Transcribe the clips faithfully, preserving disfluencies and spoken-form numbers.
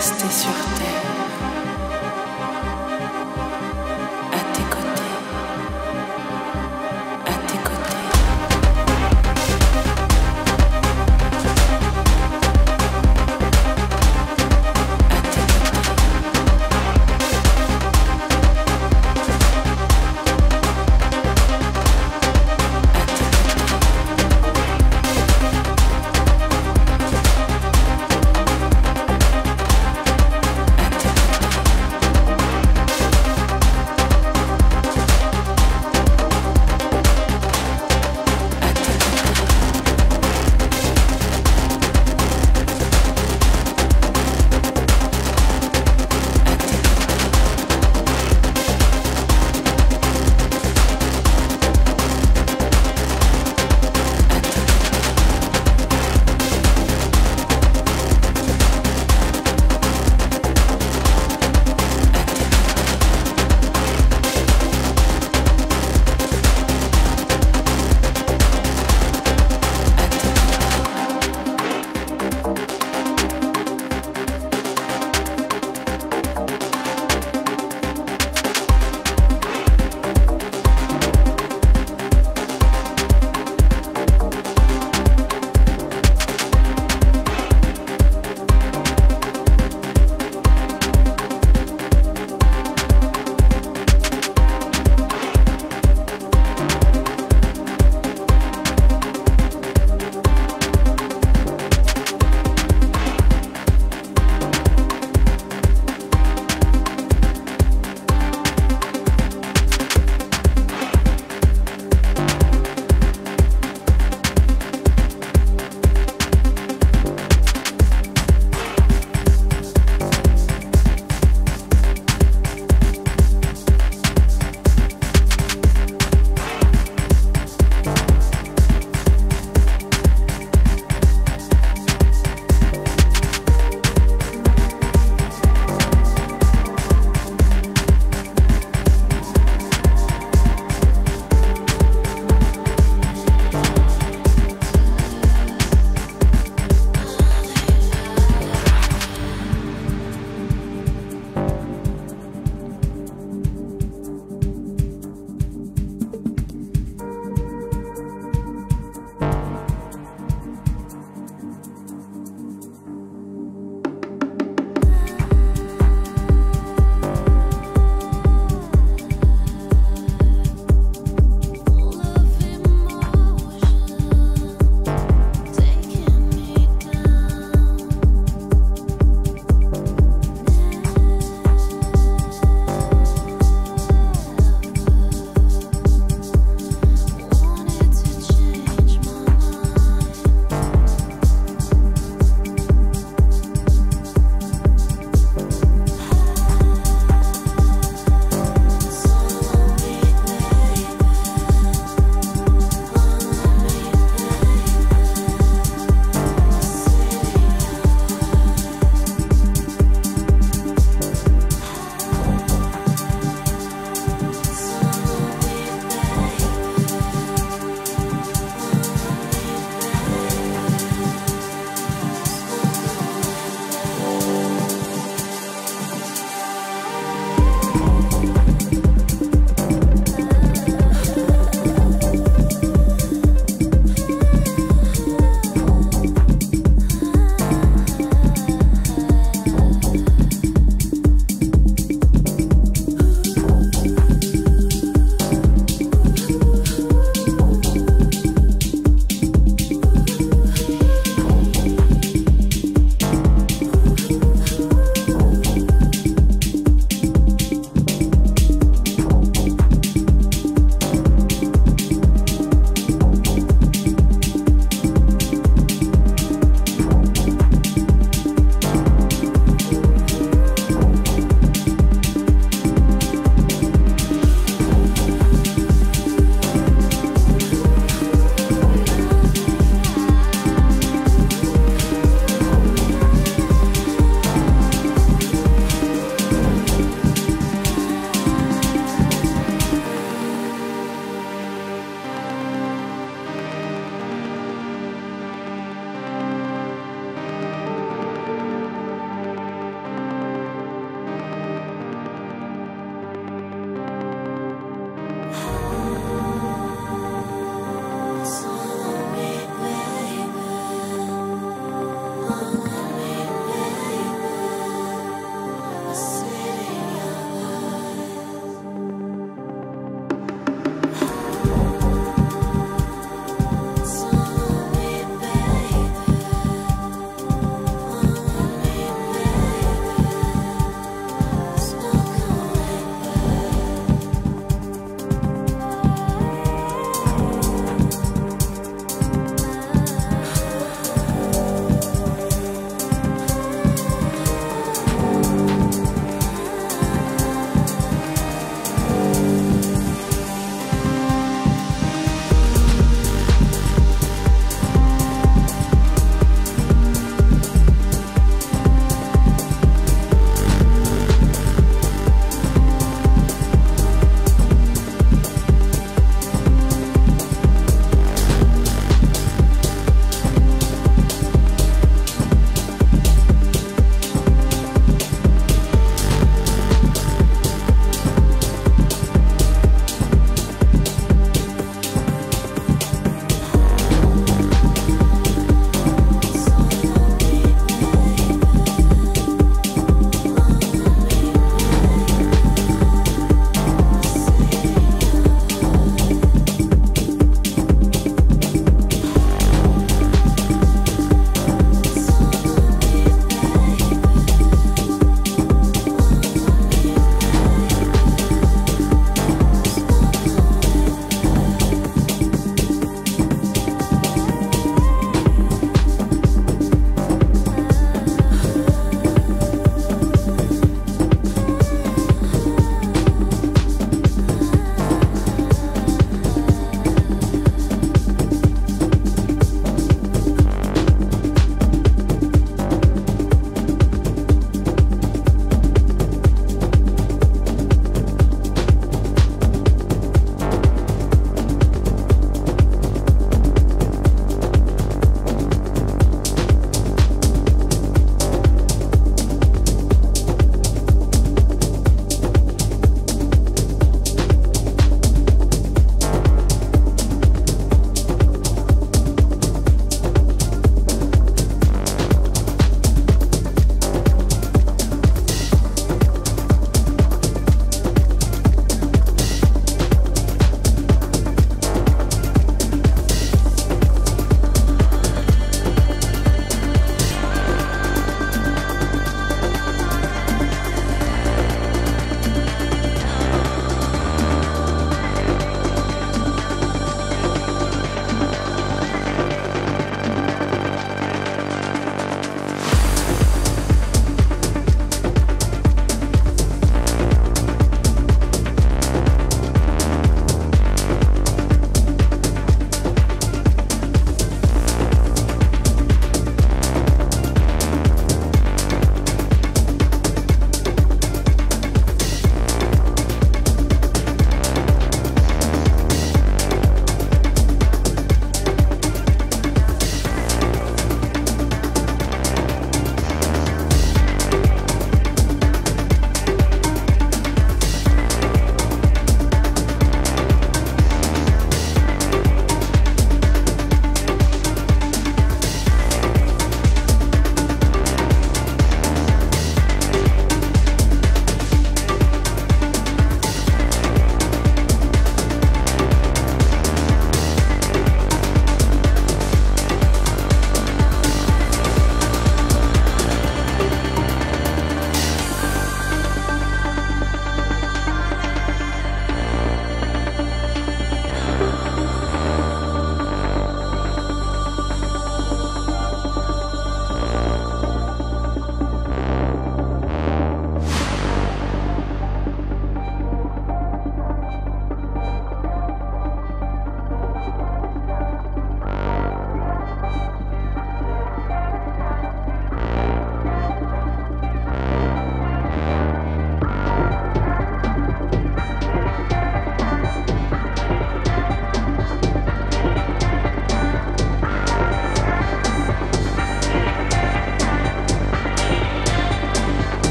rester sur terre, à tes côtés, à tes côtés,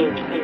Home.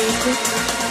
Thank you.